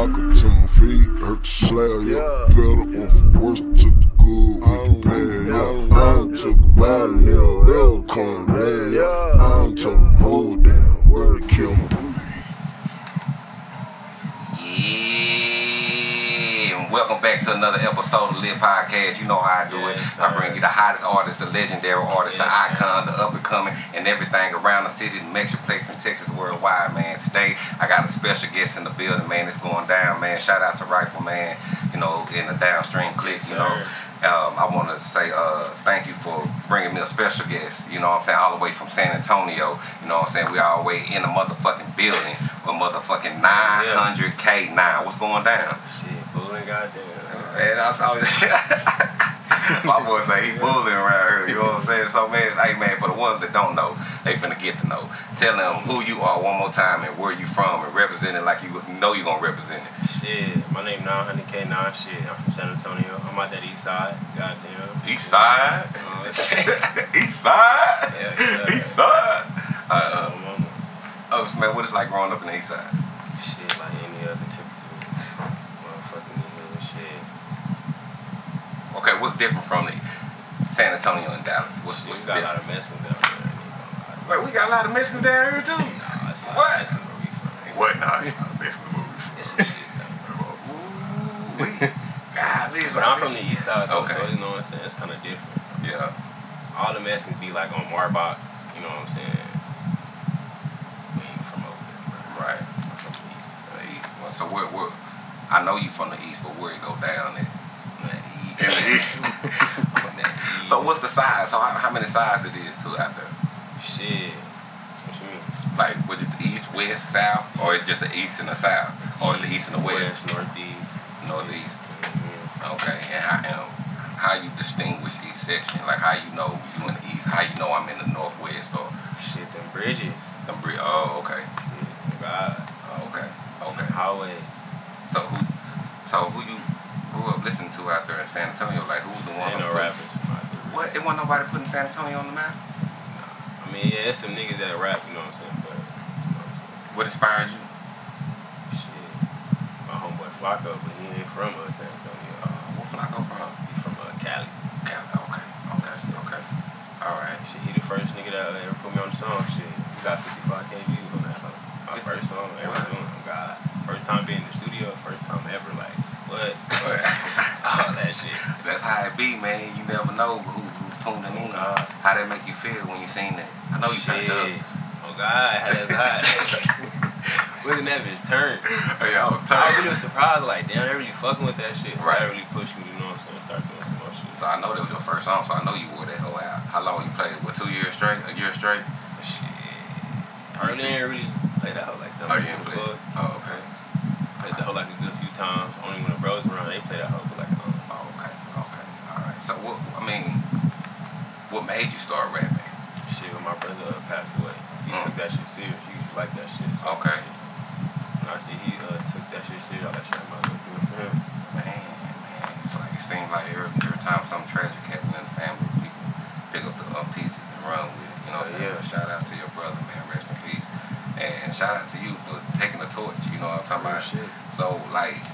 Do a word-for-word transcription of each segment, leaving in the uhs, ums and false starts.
Flaco to my feet, hurt the slab, yeah. Better yeah. off the worst to the good, we can pay, yeah. I don't took a ride, nigga, they'll come down, yeah. I don't took a hold down, where to kill me. Welcome back to another episode of Lit Podcast. You know how I do it. Yes, I bring you the hottest artists, the legendary artists, yes, the icon, the up and coming, and everything around the city, the Metroplex, and Texas worldwide, man. Today, I got a special guest in the building, man. It's going down, man. Shout out to Rifle, man. You know, in the downstream clicks, you yes, know. Um, I want to say uh, thank you for bringing me a special guest, you know what I'm saying, all the way from San Antonio, you know what I'm saying, we all the way in the motherfucking building with motherfucking nine hundred K nine. What's going down? Shit, bullying goddamn. Man, I saw my boy say he bullying around here, you know what I'm saying, so man, hey man, for the ones that don't know, they finna get to know. Tell them who you are one more time and where you from and represent it like you know you gonna represent it. Shit, my name nine hundred K nine, shit, I'm from San Antonio. I'm out that east side, goddamn. East side? Uh, east side? Yeah, yeah, yeah. East side? Uh, um, oh, man, what it's like growing up in the east side? Shit, like any other typical motherfucking nigga, shit. Okay, what's different from the San Antonio and Dallas? What's, shit, what's we got different? A lot of Mexicans down there. You know, like, we got a lot of Mexicans down here, too? Nah, it's not Mexican where we from. What? Nah, it's not Mexican where we from. It's a shit. God, but I'm from the east side though, okay. So you know what I'm saying, it's kind of different. Yeah. All the Mexicans be like on Marbach, you know what I'm saying? We ain't from over there. Right. I'm from the east. The east. Well, so where, where, I know you from the east, but where you go down at? I'm at the east. I'm at the east. So what's the size? So how, how many sides it is too out there? Shit. What you mean? Like, was it the east, west, south? Or it's just the east and the south? It's or it's the east and the west? West, northeast. Northeast. Mm-hmm. Okay, and how, and how you distinguish each section? Like how you know you in the east? How you know I'm in the northwest? Or shit, them bridges. Them bridges. Oh, okay. Shit, God. Oh, okay. Okay. Highways. So who? So who you grew up listening to out there in San Antonio? Like who's the one? Ain't no rappers. What? It wasn't nobody putting San Antonio on the map. Nah. I mean, yeah, it's some niggas that rap. You know what I'm saying? But you know what I'm saying. What inspired you? Shit, my homeboy Flaco, but he ain't from us. Flaco from? He from uh, Cali. Cali, okay, okay, okay. Alright. Shit, he the first nigga that ever put me on the song, shit. We got fifty-five K views on that song. My first song ever what? Doing, God. First time being in the studio, first time ever, like, what? What? All that shit. That's how it be, man. You never know who, who's tuning in. Oh, how that make you feel when you seen that? I know you shit. Turned up. Oh, God, how that's hot. Looking at his turn. Oh, yeah, I was really surprised, like, damn, they really fucking with that shit. So right. That really pushed me, you know what I'm saying, start doing some more shit. So I know that was your first song, so I know you wore that whole out. How long you played? What, two years straight? A year straight? Shit. I didn't really play that whole like that. Oh, you didn't play? Oh, okay. Played that whole like a good few times. Only when the bros were around, they played that whole like a um, oh, okay. Okay. Alright. So, what, I mean, what made you start rapping? Shit, when my brother passed away, he mm. took that shit serious. He used to like that shit. So okay. Shit. I see he uh, took that shit serious, all that shit, I might as well do it for him. Man, man, it's like, it seems like every, every time something tragic happens in the family, people pick up the uh, pieces and run with it, you know what I'm saying? Yeah. Shout out to your brother, man, rest in peace. And shout out to you for taking the torch, you know what I'm talking about? Shit. So, like,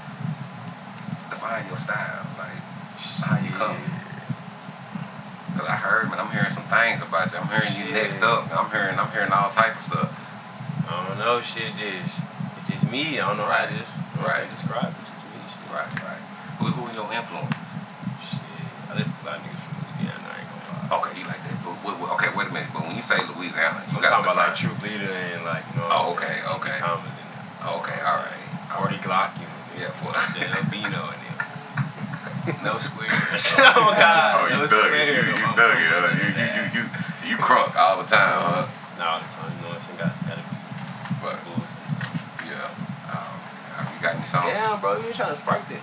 define your style, like, shit. How you come. Because I heard, man, I'm hearing some things about you. I'm hearing shit. You next up. I'm hearing, I'm hearing all type of stuff. I don't know, shit, just... me, I don't know right. how to just, you know right. describe it. Just me, shit. Right, right. Who, who are your influences? Shit, I listen to a lot of niggas from Louisiana, I ain't gonna lie. Okay, you like that, but what, what, okay, wait a minute, but when you say Louisiana, you I'm gotta talking about like True Leader and like, you know what oh, I'm okay, saying? Okay, okay. Okay, all right. forty Glock, you know, yeah, forty. I said Albino and them. No squares. Oh, God. Oh, you no thug it. You, you thug it. Huh? You, you, you, you, you crunk all the time, huh? Nah, all the time. You know what I'm saying? Gotta be. Damn, bro, you ain't trying to spark that.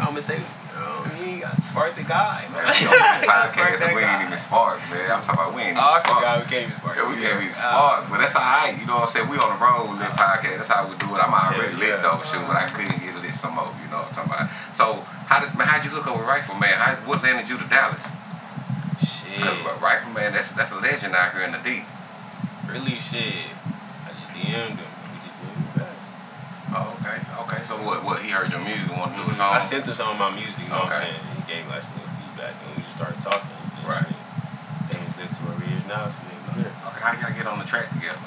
I'm gonna say, um, you ain't got to spark the guy, man. We don't podcast, we ain't even spark, man. I'm talking about we ain't even oh, spark. Oh, God, we can't even spark. Yeah, we yeah. can't even spark. Uh, but that's all right, you know what I'm saying? We on the road with this podcast. That's how we do it. I'm already yeah, yeah. lit, though, shoot, but I couldn't get lit some more, you know what I'm talking about? So, how did, man, how'd you hook up with Rifle, man? How, what landed you to Dallas? Shit. Because Rifle, man, that's, that's a legend out here in the D. Really, shit. I just D M'd him. Oh, okay, okay. So what, what he heard your music and wanted to do his own? I sent him some of my music, you know okay. what I'm saying? He gave me like some little feedback and we just started talking. Right. Things led to where we is now. Okay, how y'all get on the track together?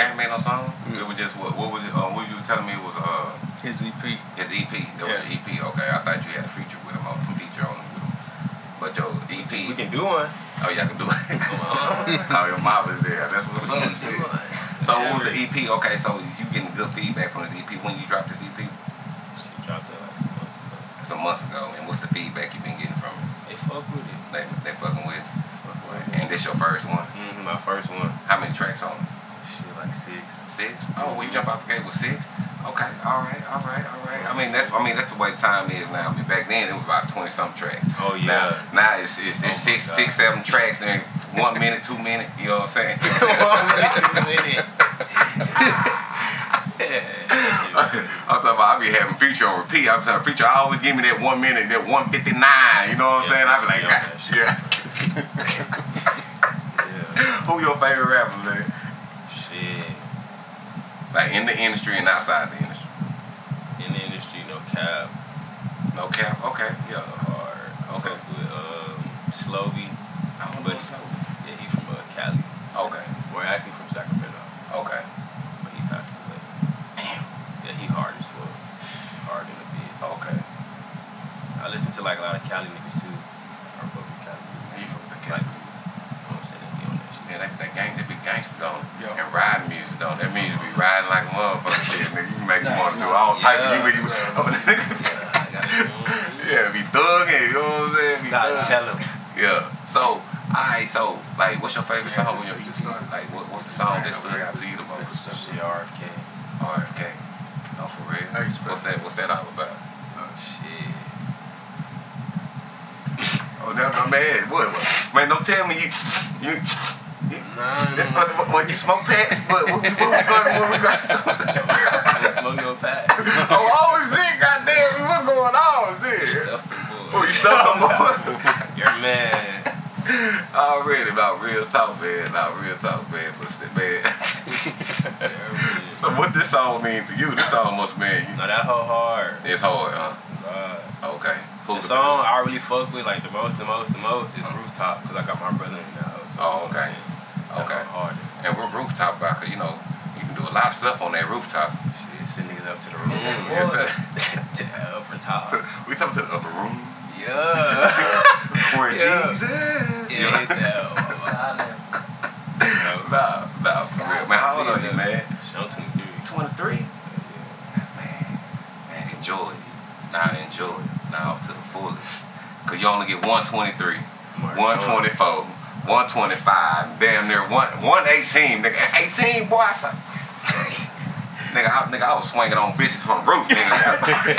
Y'all made no song? Mm-hmm. It was just, what What was it, um, what you was telling me it was uh, his E P. His E P, that yeah. was your E P, okay. I thought you had a feature with him, or some feature on him with him. But your E P. We can do one. Oh, y'all can do it. Oh, your mom is there. That's what son said. So yeah, what was the E P? Okay, so you getting good feedback from the E P when you dropped this E P? She dropped it like some months ago. Some months ago. And what's the feedback you been getting from it? They fuck with it. They, they fucking with it. Fuck with it. And this your first one? Mm-hmm, my first one. How many tracks on it? Shit, like six. Six? Oh, we jump out the gate with six? Okay, alright, alright, alright. I mean that's I mean that's the way time is now. I mean back then it was about twenty something tracks. Oh yeah. Now, now it's it's, it's oh six, six, seven tracks, then one minute, two minute, you know what I'm saying? one minute, two minute. I'm talking about I be having feature on repeat. I'm talking feature, I always give me that one minute, that one fifty nine, you know what I'm yeah, saying? I be like, yeah. yeah. yeah. Who your favorite rapper, man? Shit. Like in the industry and outside the industry. In the industry, no cap. No cap. Okay. Yeah. Hard. Okay. With um, Slovy. I don't know Slovy. Yeah, he from uh, Cali. Okay. Or actually from Sacramento. Okay. But he passed away. Damn. Yeah, he hard as fuck. Hard in the bit. Okay. I listen to like a lot of Cali niggas too. Or fuck with Cali. He from the Cali. Like, you know what I'm saying? They be on that shit. Yeah, that, that gang, they be gangsta though. Yo. And ride music though. That means you be riding like a motherfucker shit, nigga. You make me want to do all type of you. Yeah, be thugging, you know what I'm saying? Be thugging. Tell him. Yeah. So, alright, so, like, what's your favorite yeah, song when you just started? Like, what, what's the song that stood out to you the most? Shit, R F K. R F K. No, for real. What's that, what's that all about? Oh, shit. Oh, that's my man. What? Man, don't tell me you. you Nah, nah, nah. You smoke packs, but what we going we got I didn't smoke no pack. Oh, all this shit, goddamn, what's going on? Stuff them boys. Oh, stuff them boys. Your man. Already about real talk, man. Not real talk, man. But still, man. So what this song mean to you? This song must mean you. No, that whole hard. It's hard, huh? Right. Okay. Who's the song I really fuck with, like the most, the most, the most is uh-huh. Rooftop, cause I got my brother in now. So oh, okay. Okay. And we're rooftop about, cause you know, you can do a lot of stuff on that rooftop. Shit, send niggas up to the room. Mm, yes, to the upper top. So, we talking to the upper room? Yeah. For yeah. Jesus. Yeah, yeah. No. Nah, nah, for real. Man, how old are you, man? I'm twenty-three. twenty-three? Yeah. Man, man, enjoy it. Nah, enjoy it. Nah, off to the fullest. Cause you only get one twenty-three, one twenty-four. one twenty-five, damn near one, one eighteen, nigga. eighteen, boy, I saw. nigga, I, nigga, I was swinging on bitches from the roof, nigga. Nigga,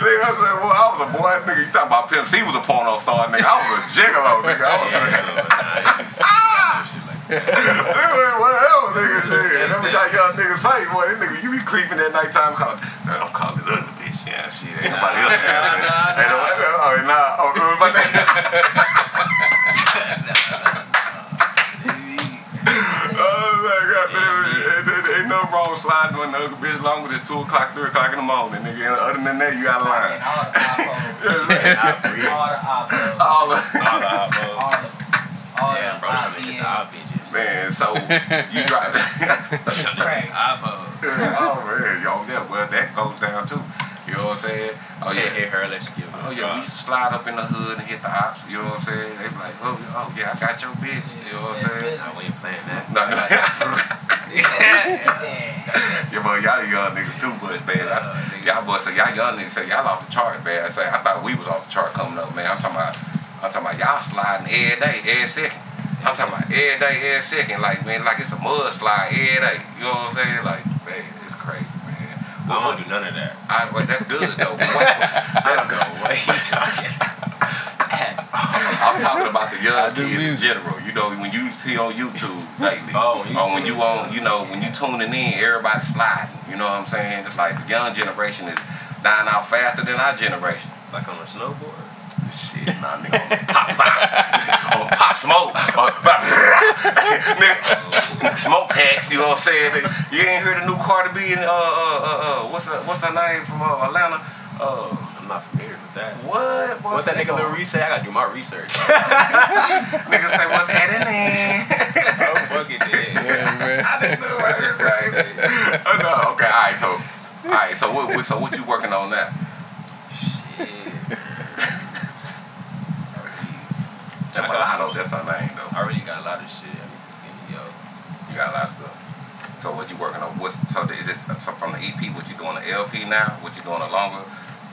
I said, well, I was a boy, nigga. You talking about Pimp C was a porno star, nigga. I was a gigolo, nigga. I was a nigga, what else, nigga? Shit. Every time y'all niggas say, boy, this nigga, you be creeping at nighttime, calling, I'm calling it ugly. Yeah, shit, ain't nobody else. Nah, nah, nah. Ain't nobody else. Oh, nah. Oh, nobody else. Oh, my God, baby. Ain't nothing wrong with sliding on the ugly bitch longer than two o'clock, three o'clock in the morning, nigga. Other than that, you out of line. All the iPhones. All the iPhones. All the iPhones. All the iPhones. All the bitches. Man, so you driving. iPhones. Oh, man. Yo, yeah, well, that goes down, too. You know what I'm saying? Oh yeah, yeah. Hit her, let's give her. Oh yeah, we slide up in the hood and hit the ops. You know what I'm saying? They be like, oh, oh yeah, I got your bitch. You know what I'm saying? I ain't playing that. No, no. Yeah, but y'all young niggas too much, man. Y'all boys say y'all young niggas say y'all off the chart, man. I say I thought we was off the chart coming up, man. I'm talking about, I'm talking about y'all sliding every day, every second. I'm talking about every day, every second, like man, like it's a mudslide every day. You know what I'm saying? Like man, it's crazy. Well, I don't do none of that. I, well, that's good though. What, I don't know what you talking about. I'm talking about the young kids in general. You know, when you see on YouTube lately, oh, you or when you on, you know, when you tuning in, everybody's sliding. You know what I'm saying? Just like the young generation is dying out faster than our generation. Like on a snowboard. Shit, nah, nigga, on the pop pop. or pop smoke, or nigga, smoke packs. You know what I'm saying? Nigga, you ain't heard the new Cardi B and uh uh uh what's her, what's her name from uh, Atlanta? Uh, I'm not familiar with that. What? Boy, what's that nigga Lil Reese say? I gotta do my research. Nigga say what's happening? Oh fuck it, yeah, man. I didn't know what it was. Oh no. Okay. All right. So, all right. So what? So what you working on now? I, I know that's her name though. I already got a lot of shit. I mean, yo, you got a lot of stuff. So what you working on? What's so, is this, so from the E P? What you doing the L P now? What you doing a longer,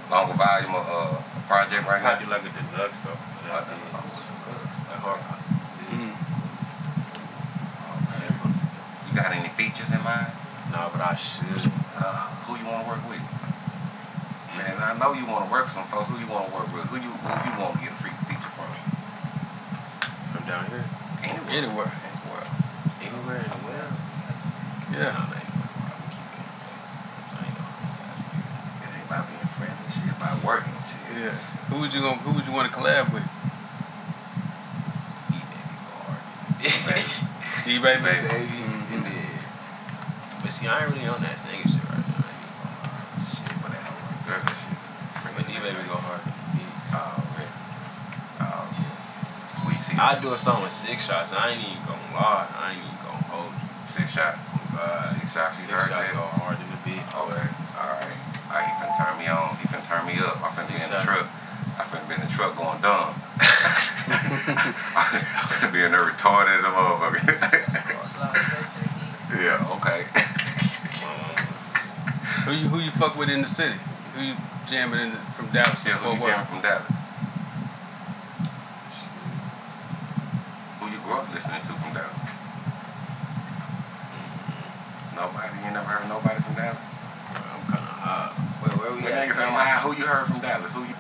longer volume of uh, project right now? I do like a deluxe though. Like a deluxe. You got any features in mind? No, but I should. Uh, who you want to work with? Man, I know you want to work with some folks. Who you want to work with? Who you who you want to get a free feature from? Down here? Anywhere. Anywhere. Anywhere. Anywhere in the world. Yeah. I ain't know. It ain't about being friendly, shit, about working shit. Yeah. Who would you gonna, who would you want to collab with? E-Baby. E-Baby. E-Baby. But see, I ain't really on that singing shit right now. Shit, but that whole girl shit. But E-Baby go hard. I do a song with six shots, and I ain't even gonna lie, I ain't even gonna hold you. Six shots? Uh, six shots, you six heard shots that? Go hard in the beat. Okay, alright. Alright, he finna turn me on, he finna turn me up. I finna be in the truck. I finna be in the truck going dumb. I finna be in there retarded the motherfucker. Yeah, okay. Who you, who you fuck with in the city? Who you jamming in the, from Dallas? Yeah, who you jamming from Dallas? Listening to from Dallas. Mm-hmm. Nobody, you never heard nobody from Dallas? Well, I'm kind of high. Where, where we at? I'm high. Who you heard from Dallas? Who you?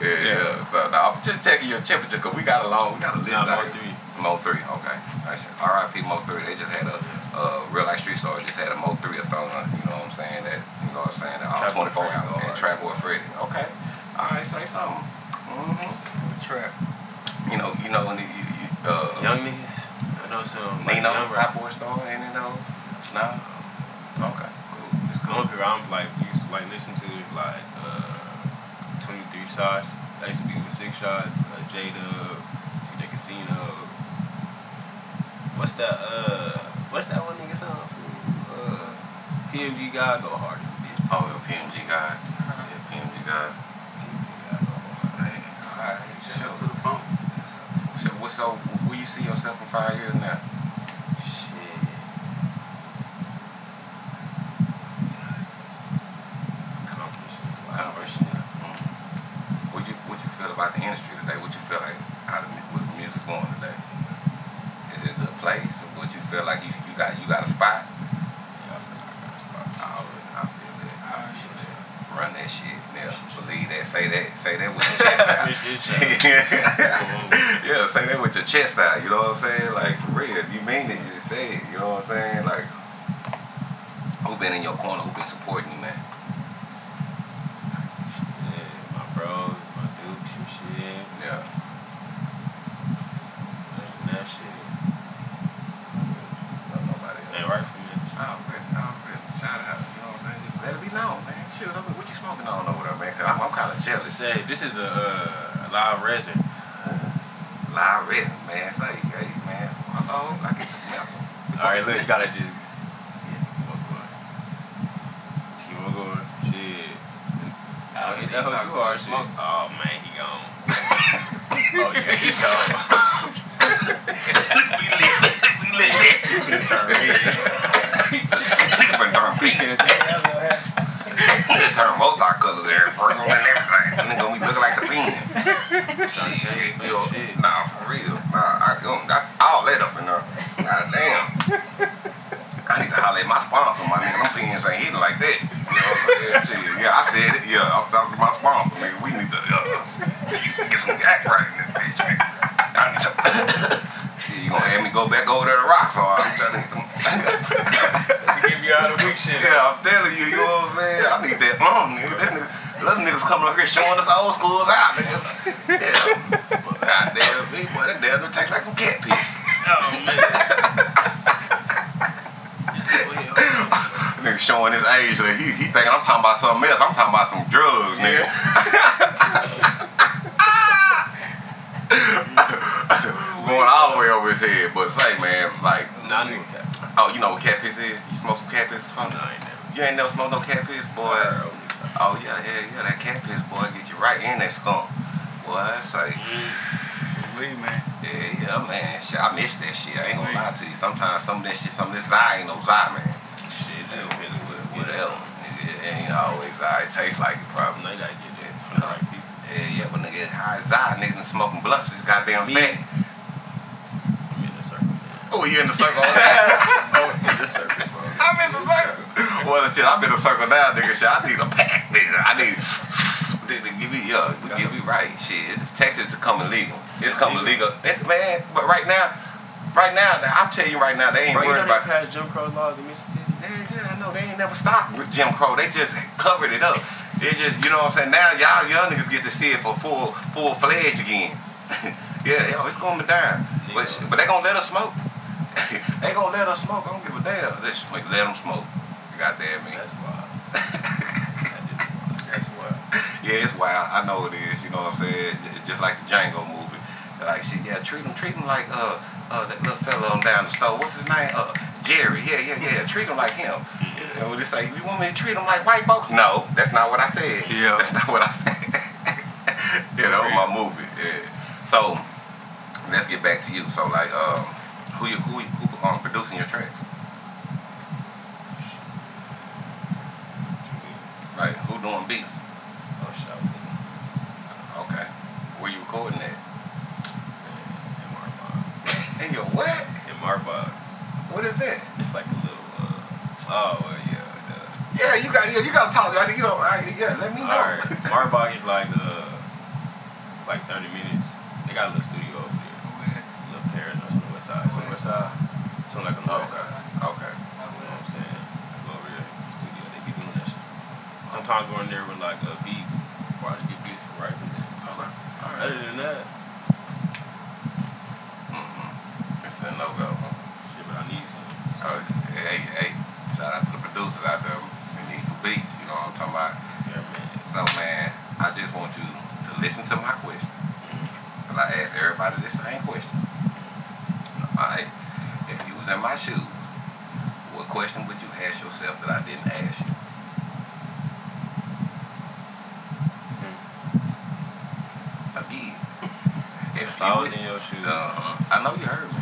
Yeah, yeah. yeah. So, no, I'm just taking your temperature because we got a long, we got a list out here. Mo three. Okay. R I P Mo three. They just had a uh, real life street star just had a Mo three a thon. You know what I'm saying? That you know what I'm saying? That all twenty four hours. And Trap Boy Freddie. Okay. All right. Say something. Mm-hmm. Trap. You know. You know. And the, you, Uh, young niggas? I know some. Like, Nino, Hot Boy Star, any of those? No? Okay, cool. It's cool. Only people I'm like, used to like listen to is like uh, twenty-three Shots. I used to be with six Shots, uh, J Dub, T J Casino. What's that, uh, what's that one nigga song from? Uh, P M G guy go hard in the bitch. Oh, yeah, P M G guy. Yeah, P M G guy. P M G guy go hard. Hey, alright, shout out to the phone. So, what's so, where you see yourself in five years now? Shit. Accomplishing. Accomplishing. Mm-hmm. What you, what you feel about the industry today? What you feel like, how the with music going today? Is it a good place? Or what you feel like you, you got you got a spot? Yeah, I feel like I got a spot. I, already, I feel that. I feel that. Run that shit. Now, believe that. Say that. Say that with your chest out. Yeah. Yeah, say that with your chest out, you know what I'm saying? Like, for real, if you mean it, you just say it, you know what I'm saying? Like, who been in your corner, who been supporting you, man? Yeah, my bros, my dudes and shit. Yeah. That shit. Don't nobody else. Ain't right for me. I'm good, I'm good. Shout out, you know what I'm saying? Let it be known, man. Shoot, what you smoking on over there, man? Cause I'm, I'm kind of jealous. Say, this is a, uh, a live resin. Live resin, man. Say, hey, man. I know. I get the level. All right, look, you gotta just keep on going. Keep on going. Shit. I was that whole too hard smoke. Oh, man, he gone. Oh, yeah, he gone. We lit. We lit. He finna turn red. He finna turn pink. He finna turn multicolors there. Purple and everything. Nigga, we look like the pen. Shit. Yo, shit. Nah. Nah, I, I, I'll let up in there. God damn. I need to holler at my sponsor, my nigga. Them opinions ain't hitting like that. You know what I'm saying? Shit. Yeah, I said it. Yeah, I'm talking to my sponsor, nigga. We need to uh, get some act right in this bitch, nigga. I need to. Shit, you gonna have me go back over there to Rockstar. I'm trying to hit them. Give you all the weak shit. Yeah, I'm telling you, you know what I'm saying? I need that um, nigga. That nigga. Little niggas coming up here showing us old schools out, nigga. Yeah. God damn, boy, that damn. hell, it tastes like some cat piss. Oh, man. Nigga showing his age. Like, he, he thinking I'm talking about something else. I'm talking about some drugs, yeah. Nigga. Going all the way over his head. But say, man, like... Nah, nigga. Oh, you know what cat piss is? You smoke some cat piss or something? No, I ain't never. You ain't never smoked no cat piss, boy? Oh, yeah, yeah, yeah. That cat piss, boy, get you right in that skunk. Boy, I say... Man. Yeah, yeah, man. Shit, I miss that shit. I ain't gonna lie to you. Sometimes some of that shit, some of this Zai ain't no Zai, man. Shit, that really would. Whatever. It ain't always Zai. It tastes like it, probably. They gotta get that for the right people. Yeah, yeah, but nigga, it's high Zai. Nigga smoking blunts. It's goddamn fat. I'm in the circle. Oh, you in the circle? I'm in the circle, bro. I'm in the circle. Well, shit, I'm in the circle now, nigga. Shit, I need a pack, nigga. I need. Give me, yeah, give me right. Shit, Texas is coming legal. It's coming legal. It's man, but right now, right now, I'm telling you right now, they ain't bro, worried you know they about passed Jim Crow laws in Mississippi. They, they, I know they ain't never stopped with Jim Crow. They just covered it up. It just, you know what I'm saying. Now y'all young niggas get to see it for full, full fledged again. Yeah, yo, it's gonna be down. But, but they gonna let us smoke. They gonna let us smoke. I don't give a damn. Let's let them smoke. Goddamn me. That's wild. That's wild. Yeah, it's wild. I know it is. You know what I'm saying. Just like the Django movie. Like shit, yeah, treat him, treat him like uh, uh, that little fella on down the store. What's his name? Uh, Jerry. Yeah, yeah, yeah. Treat him like him. Yeah. And we just like, you want me to treat him like white folks? No, that's not what I said. Yeah, that's not what I said. You know, my movie. Yeah. So let's get back to you. So like, um, who you who who um, producing your tracks? Right. Who doing beats? Oh shit. Okay. Where you recording at? In your what? In Marbach. What is that? It's like a little, uh, oh, yeah. Uh, yeah, you got, yeah, you got to talk to me. I think you don't, all right, yeah, let me know. All right, Marbach is like, uh, like thirty minutes. They got a little studio over there. Okay. It's a little terrace on the west side. It's on the west side. It's on like a north side. Okay. You know what I'm saying? I go over there, the studio, they be doing that shit. Sometimes going there with like uh, beats, or I just get beats for right from there. All right. All right. Other than that, no go. Shit, but I need some. Oh, hey, hey, shout out to the producers out there. We need some beats, you know what I'm talking about? Yeah, man. So, man, I just want you to listen to my question. Mm-hmm. I asked everybody this same question. Alright, if you was in my shoes, what question would you ask yourself that I didn't ask you? Mm-hmm. Again, if, if you I was in your shoes. Uh-huh. I know you heard me.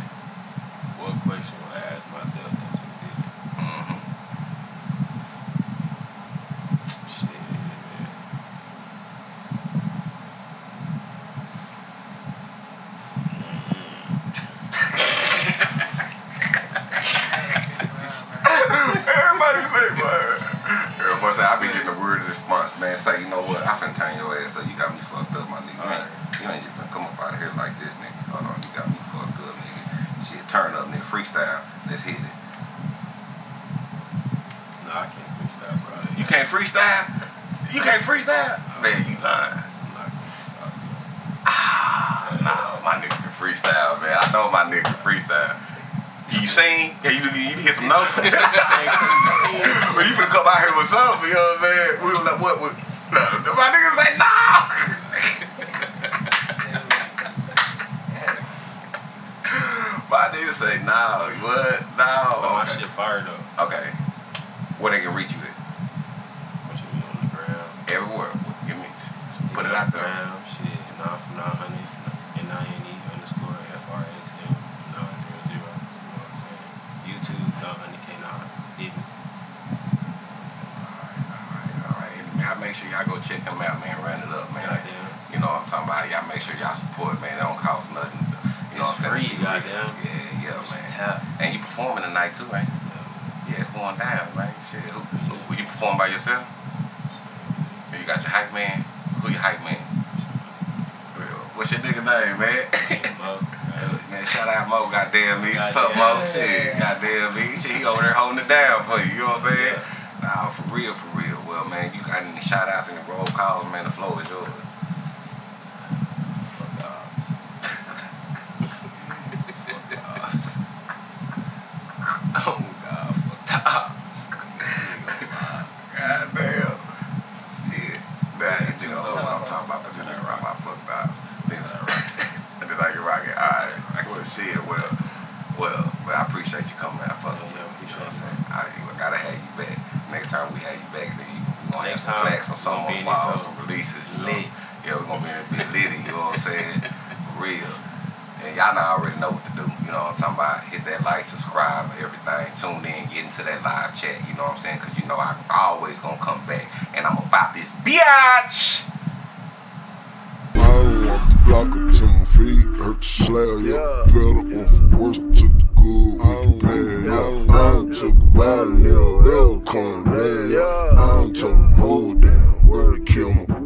What question would I ask myself that you did? Mm-hmm. Shit, man. Everybody say, man. Everybody say, I be getting the word of response, man. Say, you know what? I finna turn your ass up. You got me fucked up, my nigga. Right. You ain't just finna come up out of here like this, nigga. Hold on, you got me fucked up, nigga. Shit, turn up, nigga. Freestyle. Let's hit it. No, I can't freestyle, bro. You can't freestyle? You can't freestyle? No. Man, you lying. I'm not freestyle. Ah, nah, my nigga can freestyle, man. I know my nigga can freestyle. You seen? Yeah, you, you, you hit some notes? Well, you finna come out here with something, you know what I'm saying? We don't know what, what, no. My nigga say, no! My nigga say, nah, what? Nah. But my okay. shit fire though. Okay. Where they can reach you at? What you mean on the ground? Everywhere. Give me it. Put it out there. Ground, shit. Nah, from nine hundred, N I N E underscore F R X M nine hundred. You know what I'm saying? YouTube, nine hundred K nine. All right, all right, all right. Y'all make sure y'all go check them out, man. Run it up, man. Goddamn. You know what I'm talking about. Y'all make sure y'all support, man. It don't cost nothing. You know it's free, goddamn. Yeah, yeah, just man. Tap. And you performing tonight too, right? Yeah, yeah, it's going down, right? Shit, who, who, who you perform by yourself? You got your hype man. Who your hype man? What's your nigga name, man? Mo, man. Man, shout out Mo, goddamn me. What's up, Mo? Shit, goddamn me. Shit, he over there holding it down for you. You know what I'm saying? Yeah. Nah, for real, for real. Well, man, you got any shout outs and the roll calls, man. The floor is yours. beat these hustle releases, you know. Yeah, we're gonna be in a bit litty, you know what I'm saying? For real. And y'all now already know what to do, you know what I'm talking about? Hit that like, subscribe, everything, tune in, get into that live chat, you know what I'm saying? Cause you know I always gonna come back and I'm about this biatch! I don't want the block up to my feet, hurt the slayer, yeah, better off worse to the good, we can pay, yeah. I don't took a violin, they'll come lay, I don't took a hold down, where to kill my